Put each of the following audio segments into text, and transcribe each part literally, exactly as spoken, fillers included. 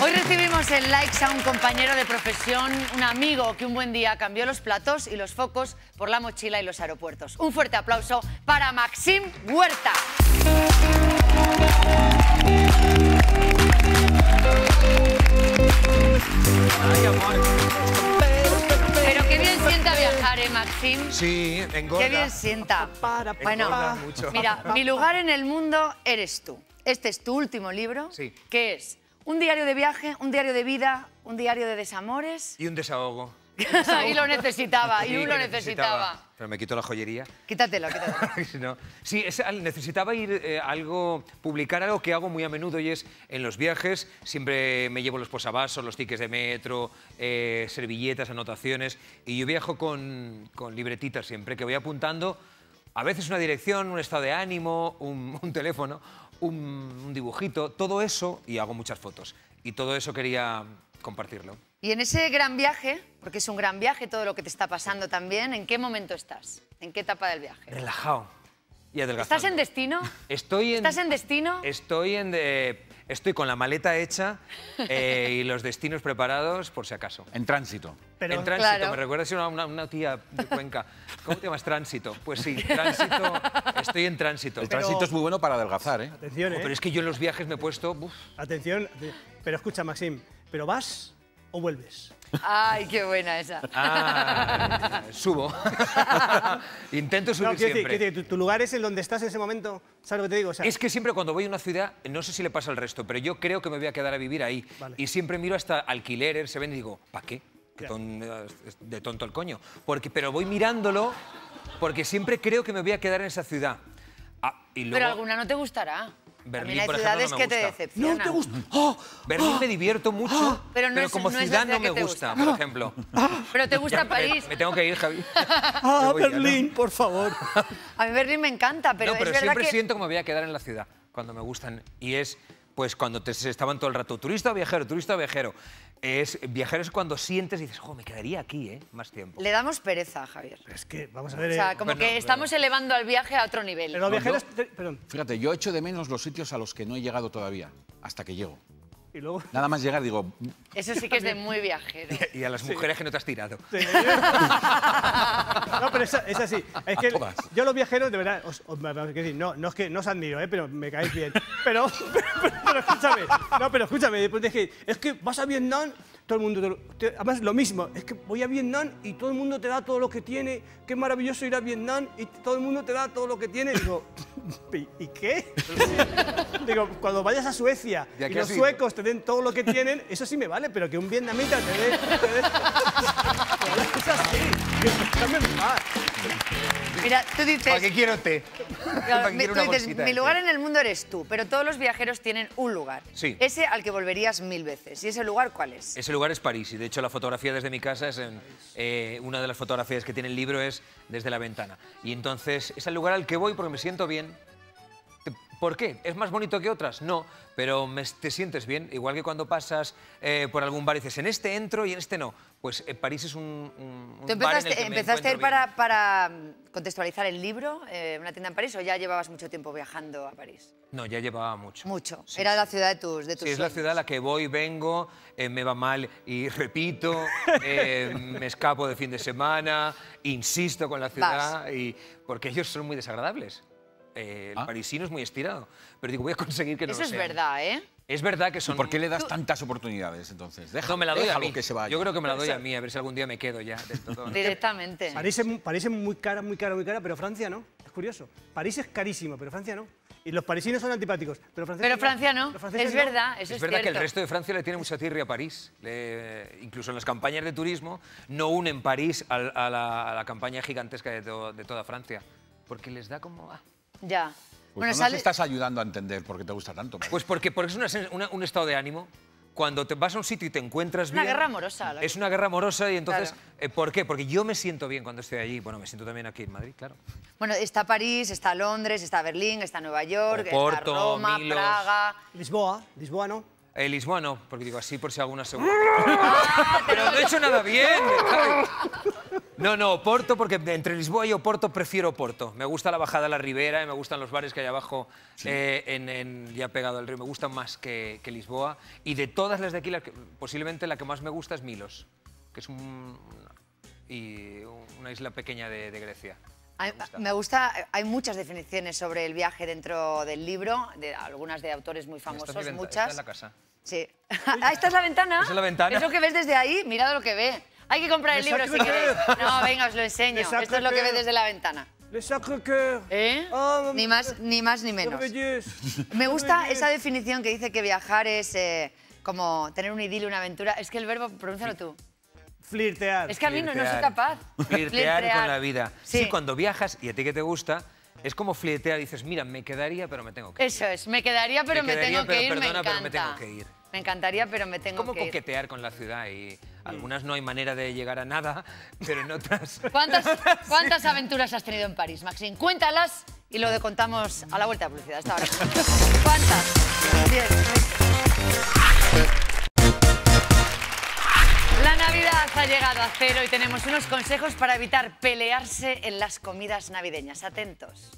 Hoy recibimos en Likes a un compañero de profesión, un amigo que un buen día cambió los platos y los focos por la mochila y los aeropuertos. Un fuerte aplauso para Màxim Huerta. Ay, amor. Pero qué bien sienta viajar, ¿eh, Màxim? Sí, engorda. Qué bien sienta. Bueno, mira, Mi lugar en el mundo eres tú. Este es tu último libro, sí. Que es un diario de viaje, un diario de vida, un diario de desamores... Y un desahogo. Y lo necesitaba, sí, y uno lo necesitaba. necesitaba. Pero me quito la joyería. Quítatelo, quítatelo. No. Sí, es, necesitaba ir eh, algo, publicar algo que hago muy a menudo y es en los viajes siempre me llevo los posavasos, los tickets de metro, eh, servilletas, anotaciones y yo viajo con, con libretitas siempre que voy apuntando a veces una dirección, un estado de ánimo, un, un teléfono, un, un dibujito, todo eso y hago muchas fotos y todo eso quería compartirlo. Y en ese gran viaje, porque es un gran viaje todo lo que te está pasando también, ¿en qué momento estás? ¿En qué etapa del viaje? Relajado y adelgazado. ¿Estás en destino? Estoy en, ¿Estás en destino? Estoy, en de, estoy con la maleta hecha eh, y los destinos preparados por si acaso. En tránsito. Pero, en tránsito, claro. Me recuerdas a una, una, una tía de Cuenca. ¿Cómo te llamas? Tránsito. Pues sí, tránsito, estoy en tránsito. El pero, tránsito es muy bueno para adelgazar, ¿eh? Atención, ¿eh? Oh, pero es que yo en los viajes me he puesto... Uf. Atención, pero escucha, Màxim, ¿pero vas...? ¿O vuelves? ¡Ay, qué buena esa! Ah, subo. Intento subir no, siempre. Decir, decir, ¿tu lugar es el donde estás en ese momento? ¿Sabes lo que te digo? O sea, es que siempre cuando voy a una ciudad, no sé si le pasa al resto, pero yo creo que me voy a quedar a vivir ahí. Vale. Y siempre miro hasta alquileres, se ven y digo, ¿para qué? Qué ton, de tonto el coño. Porque, pero voy mirándolo porque siempre creo que me voy a quedar en esa ciudad. Ah, y luego... Pero alguna no te gustará. Berlín, hay por ejemplo, no me que gusta. Te no te gusta. Oh, Berlín oh, me divierto mucho, oh, pero, no pero es, como no ciudad no me gusta, gusta, por ejemplo. Pero te gusta ya, París. Me, me tengo que ir, Javi. Ah, Berlín, ya, ¿no? Por favor. A mí Berlín me encanta, pero, no, pero es siempre que... siento que me voy a quedar en la ciudad cuando me gustan y es pues cuando te estaban todo el rato turista o viajero, turista o viajero. Es viajero es cuando sientes y dices, jo, me quedaría aquí, ¿eh? Más tiempo. Le damos pereza a Javier. Pero es que, vamos a ver... O sea, como no, que no, estamos no. elevando al viaje a otro nivel. Pero viajeros... Yo, perdón. Fíjate, yo echo de menos los sitios a los que no he llegado todavía, hasta que llego. Y luego... Nada más llegar digo... Eso sí que es de muy viajero. Y, y a las mujeres sí. Que no te has tirado. Sí. No, pero es, es así. Es que yo los viajeros, de verdad, os, os, os, no, no es que no os admiro, ¿eh? Pero me caéis bien. Pero, pero, pero, pero escúchame, no, pero escúchame, después de que, es que vas a Vietnam, todo el mundo, te, te, además lo mismo, es que voy a Vietnam y todo el mundo te da todo lo que tiene, qué maravilloso ir a Vietnam y todo el mundo te da todo lo que tiene. Digo, ¿y, ¿y qué? Digo, cuando vayas a Suecia y los suecos te den todo lo que tienen, eso sí me vale, pero que un vietnamita te dé... Te dé es así, que dame en paz. Mira, tú dices... ¿Para qué quiero té? No, mi, tú dices, mi lugar en el mundo eres tú, pero todos los viajeros tienen un lugar. Sí. Ese al que volverías mil veces. ¿Y ese lugar cuál es? Ese lugar es París. Y de hecho la fotografía desde mi casa es... En, eh, una de las fotografías que tiene el libro es desde la ventana. Y entonces es el lugar al que voy porque me siento bien. ¿Por qué? ¿Es más bonito que otras? No, pero me, te sientes bien. Igual que cuando pasas eh, por algún bar y dices, en este entro y en este no. Pues eh, París es un, un, un ¿Tú bar en el que empezaste a ir para, para contextualizar el libro, eh, una tienda en París, o ya llevabas mucho tiempo viajando a París? No, ya llevaba mucho. Mucho. Sí, era sí. La ciudad de tus, de tus sí, sueños. Es la ciudad a la que voy, vengo, eh, me va mal y repito, eh, me escapo de fin de semana, insisto con la ciudad, Vas. y porque ellos son muy desagradables. Eh, el ¿Ah? parisino es muy estirado, pero digo, voy a conseguir que no Eso lo sea. Es verdad, ¿eh? Es verdad que son... ¿Y por qué le das tantas oportunidades, entonces? Déjalo, no, me la doy a mí. Que se vaya. Yo creo que me la doy a mí, a ver si algún día me quedo ya. De todo, ¿no? Directamente. Sí. París, es, París es muy cara, muy cara, muy cara, pero Francia no. Es curioso. París es carísimo, pero Francia no. Y los parisinos son antipáticos, pero, pero Francia no. no. Es no. verdad, eso es, es verdad cierto. Que el resto de Francia le tiene mucha tirria a París. Le, incluso en las campañas de turismo no unen París a, a, la, a la campaña gigantesca de, to, de toda Francia, porque les da como... Ah, Ya. Pues bueno, no sale... nos estás ayudando a entender por qué te gusta tanto. Pues porque, porque es una, una, un estado de ánimo. Cuando te vas a un sitio y te encuentras bien... Una guerra amorosa. Es que... una guerra amorosa y entonces... Claro. Eh, ¿Por qué? Porque yo me siento bien cuando estoy allí. Bueno, me siento también aquí en Madrid, claro. Bueno, está París, está Londres, está Berlín, está Nueva York, Porto, está Roma, Milos. Praga... Lisboa, Lisboa no. Eh, Lisboa no, porque digo así por si alguna segunda. ¡Ah, pero no he hecho nada bien! No, no, Oporto, porque entre Lisboa y Oporto prefiero Oporto. Me gusta la bajada a la Ribera y me gustan los bares que hay abajo, sí. eh, en, en, ya pegado al río. Me gustan más que, que Lisboa. Y de todas las de aquí, la que, posiblemente la que más me gusta es Milos, que es un, y una isla pequeña de, de Grecia. Me gusta. me gusta, hay muchas definiciones sobre el viaje dentro del libro, de algunas de autores muy famosos, esta es mi muchas. Esta es la casa. Sí. Ah, esta es la ventana. ¿Esta es la ventana? Es lo que ves desde ahí, mirad lo que ve. Hay que comprar el libro si queréis. No, venga, os lo enseño. Esto es lo que ve desde la ventana. Le Sacré-Cœur. ¿Eh? Oh, ni más, ni más ni menos. Me gusta esa definición que dice que viajar es eh, como tener un idilio, una aventura. Es que el verbo, pronúncialo tú. Flirtear. Es que a mí no, no soy capaz. Flirtear, flirtear con la vida. Sí. Sí, cuando viajas y a ti que te gusta, es como flirtear. Dices, mira, me quedaría, pero me tengo que ir. Eso es, me quedaría, pero me, me quedaría, tengo pero, que ir. Perdona, me pero me tengo que ir. Me encantaría, pero me tengo que ir. ¿Cómo coquetear con la ciudad? Y algunas no hay manera de llegar a nada, pero en otras... ¿Cuántas, cuántas aventuras has tenido en París, Maxine? Cuéntalas y lo contamos a la vuelta de publicidad. Hasta ahora. ¿Cuántas? Diez. La Navidad ha llegado a cero y tenemos unos consejos para evitar pelearse en las comidas navideñas. Atentos.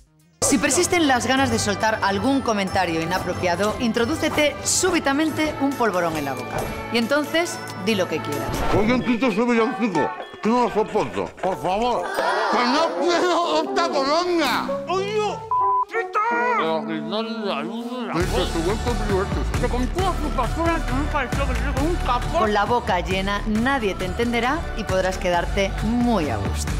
Si persisten las ganas de soltar algún comentario inapropiado, introdúcete súbitamente un polvorón en la boca. Y entonces, di lo que quieras. Oigan, Tito, sube un chico, que no lo soporto. Por favor, que no quiero esta colonga. ¡Oye, Tito! Pero, no le ayudo la voz. Con la boca llena, nadie te entenderá y podrás quedarte muy a gusto.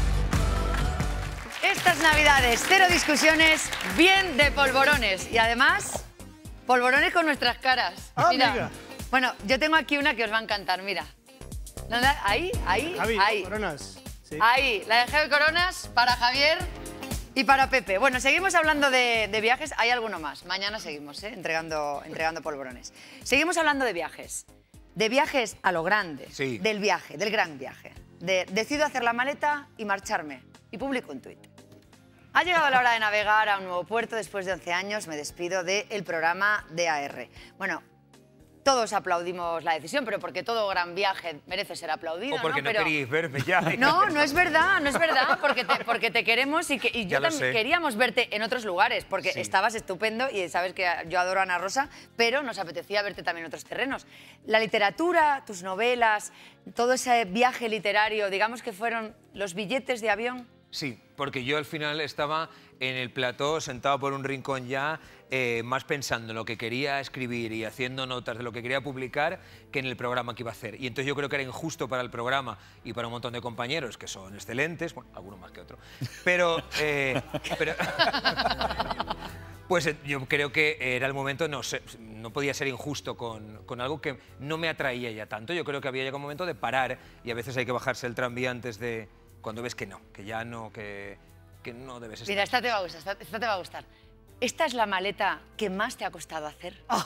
Estas navidades, cero discusiones, bien de polvorones. Y además, polvorones con nuestras caras. Ah, mira. Mira. Bueno, yo tengo aquí una que os va a encantar, mira. Ahí, ahí, Javi, ahí. Coronas. Sí. Ahí, la de Javi Coronas para Javier y para Pepe. Bueno, seguimos hablando de, de viajes. Hay alguno más. Mañana seguimos, ¿eh? entregando, entregando polvorones. Seguimos hablando de viajes. De viajes a lo grande. Sí. Del viaje, del gran viaje. De, decido hacer la maleta y marcharme. Y publico un tuit. Ha llegado la hora de navegar a un nuevo puerto. Después de once años me despido del programa de A R. Bueno, todos aplaudimos la decisión, pero porque todo gran viaje merece ser aplaudido. O porque no, no pero... queréis verme ya. No, no es verdad, no es verdad, porque te, porque te queremos y, que, y yo también queríamos verte en otros lugares, porque sí. Estabas estupendo y sabes que yo adoro a Ana Rosa, pero nos apetecía verte también en otros terrenos. La literatura, tus novelas, todo ese viaje literario, digamos que fueron los billetes de avión. Sí, porque yo al final estaba en el plató, sentado por un rincón ya, eh, más pensando en lo que quería escribir y haciendo notas de lo que quería publicar que en el programa que iba a hacer. Y entonces yo creo que era injusto para el programa y para un montón de compañeros que son excelentes, bueno, alguno más que otro, pero... Eh, pero pues yo creo que era el momento, no, no podía ser injusto con, con algo que no me atraía ya tanto. Yo creo que había llegado un momento de parar y a veces hay que bajarse el tranvía antes de... Cuando ves que no, que ya no, que, que no debes estar. Mira, esta te va a gustar, esta, esta te va a gustar. Esta es la maleta que más te ha costado hacer. Oh.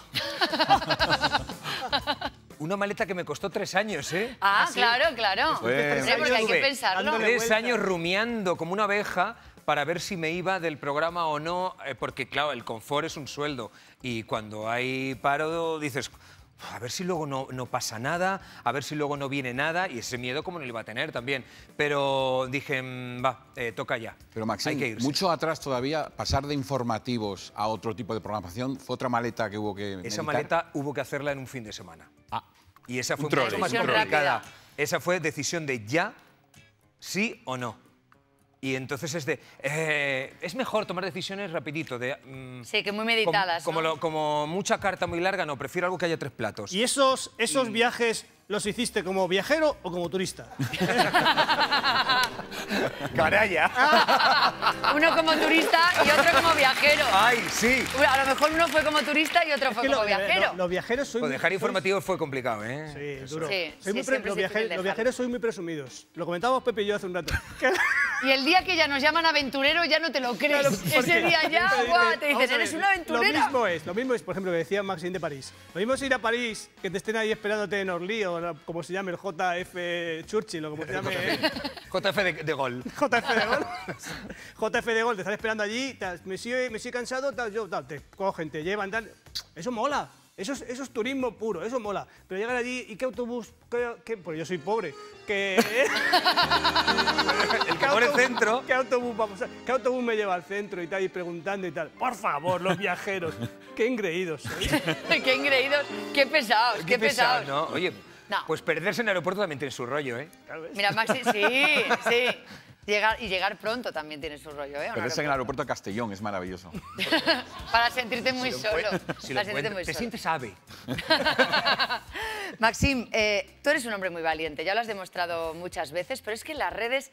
Una maleta que me costó tres años, ¿eh? Ah, ¿Así? claro, claro. Pues, sí, porque hay que pensarlo. Tres años rumiando como una abeja para ver si me iba del programa o no, porque claro, el confort es un sueldo y cuando hay paro dices... A ver si luego no, no pasa nada, a ver si luego no viene nada, y ese miedo como no lo iba a tener también. Pero dije, va, eh, toca ya. Pero Maxine, hay que irse. Mucho atrás todavía, pasar de informativos a otro tipo de programación, fue otra maleta que hubo que... Esa meditar. maleta hubo que hacerla en un fin de semana. Ah. Y esa fue mucho más complicada. Esa fue decisión de ya, sí o no. Y entonces es de... Eh, es mejor tomar decisiones rapidito. De, mm, sí, que muy meditadas. Com, como, ¿no? lo, como mucha carta muy larga, no, prefiero algo que haya tres platos. ¿Y esos, esos y... viajes los hiciste como viajero o como turista? ¡Caralla! Uno como turista y otro como viajero. ¡Ay, sí! A lo mejor uno fue como turista y otro es fue como lo, viajero. Lo, los viajeros soy... Pues dejar muy... informativos fue complicado, ¿eh? Sí, duro. Sí, soy sí, muy pre... los, viaje... los viajeros soy muy presumidos. Lo comentábamos Pepe y yo hace un rato. Y el día que ya nos llaman aventurero ya no te lo crees. Claro, ese día ya, guau, te dicen, eres una aventurera. Lo mismo es, lo mismo es, por ejemplo, que decía Maxine de París. Lo mismo es ir a París, que te estén ahí esperándote en Orly, o como se llame el J F Churchill, o como se llame... J F de Gol. J F de Gol. J F de Gol, te están esperando allí, me sigue cansado, tal, yo, tal, te cogen, te llevan, tal... Eso mola. Eso es, eso es turismo puro, eso mola. Pero llegar allí, ¿y qué autobús? ¿Qué, qué? Pues yo soy pobre. ¿Qué, el que pobre centro. ¿Qué autobús vamos a, ¿Qué autobús me lleva al centro y tal? Y preguntando y tal. Por favor, los viajeros. Qué engreídos sois. Qué engreídos, qué pesados, qué, qué pesados. Pesado, ¿no? Oye, no. Pues perderse en el aeropuerto también tiene su rollo, ¿eh? Mira, Maxi, sí, sí. Llegar, y llegar pronto también tiene su rollo, ¿eh? Pero es en el aeropuerto de Castellón, es maravilloso. Para sentirte muy si solo. Si Para sentirte muy te solo. Sientes ave. Maxim, eh, tú eres un hombre muy valiente, ya lo has demostrado muchas veces, pero es que en las redes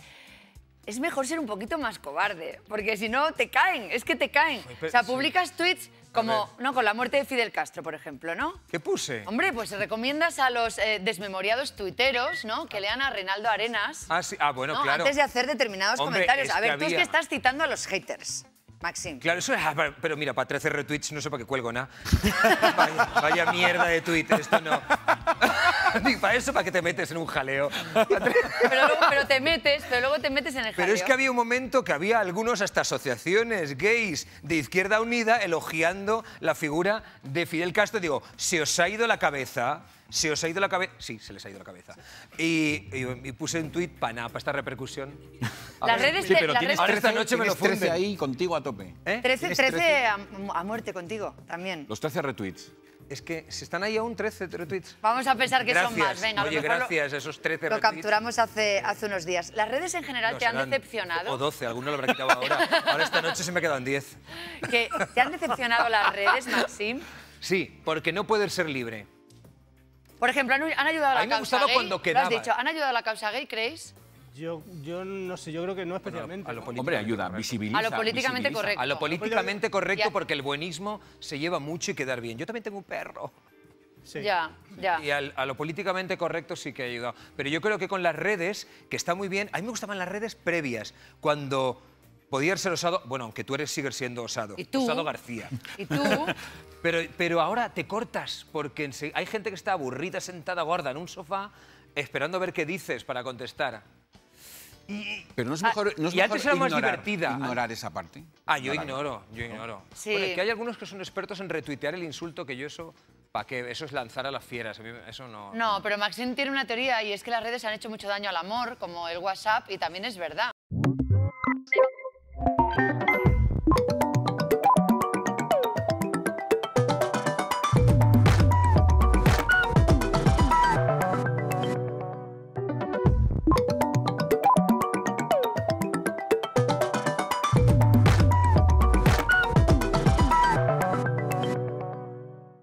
es mejor ser un poquito más cobarde, porque si no te caen, es que te caen. O sea, publicas tweets como, no, con la muerte de Fidel Castro, por ejemplo, ¿no? ¿Qué puse? Hombre, pues recomiendas a los eh, desmemoriados tuiteros, ¿no? Que lean a Reynaldo Arenas. Ah, sí. Ah, bueno, ¿no? Claro. Antes de hacer determinados Hombre, comentarios. A ver, había... tú es que estás citando a los haters, Maxim. Claro, eso es... Pero mira, para trece retweets no sé para qué cuelgo nada. vaya, vaya mierda de tweet, esto no... Ni para eso, para que te metes en un jaleo. Pero luego, pero te metes, pero luego te metes en el jaleo. Pero es que había un momento que había algunos hasta asociaciones gays de Izquierda Unida elogiando la figura de Fidel Castro. Digo, se os ha ido la cabeza... ¿Se os ha ido la cabeza? Sí, se les ha ido la cabeza. Y, y, y puse un tuit para nada, para esta repercusión. Las redes sí, pero tienes, ahora esta noche me lo funden. trece ahí contigo a tope. ¿Eh? trece, trece, trece a, a muerte contigo también. Los trece retweets. Es que si están ahí aún trece retweets. Vamos a pensar que gracias. Son más. Venga, oye, a lo mejor gracias, lo, esos trece retweets. Lo capturamos hace, hace unos días. ¿Las redes en general no, te han decepcionado? O doce, alguno lo habrá quitado ahora. Ahora esta noche se me quedan diez. ¿Que ¿Te han decepcionado las redes, Maxim? Sí, porque no puedes ser libre. Por ejemplo, han, han ayudado a la a mí me causa gay. Cuando ¿Lo has dicho? ¿Han ayudado a la causa gay, creéis? Yo, yo no sé, yo creo que no especialmente. Bueno, a lo, a lo ¿no? Hombre, ayuda, visibiliza. A lo políticamente visibiliza. correcto. A lo políticamente correcto porque el buenismo se lleva mucho y quedar bien. Yo también tengo un perro. Sí. Ya, ya. Y al, a lo políticamente correcto sí que ha ayudado. Pero yo creo que con las redes, que está muy bien... A mí me gustaban las redes previas, cuando... Podías ser osado, bueno, aunque tú eres, sigues siendo osado. ¿Y tú? Osado García. ¿Y tú? Pero, pero ahora te cortas, porque hay gente que está aburrida, sentada, gorda, en un sofá, esperando a ver qué dices para contestar. Y, pero no es mejor, ah, no es y mejor antes era ignorar, más divertida. ignorar esa parte. Ah, yo ignorarlo. ignoro, yo ignoro. Sí. Bueno, es que hay algunos que son expertos en retuitear el insulto que yo eso... Para que eso es lanzar a las fieras, eso no... No, pero Maxim tiene una teoría y es que las redes han hecho mucho daño al amor, como el WhatsApp, y también es verdad.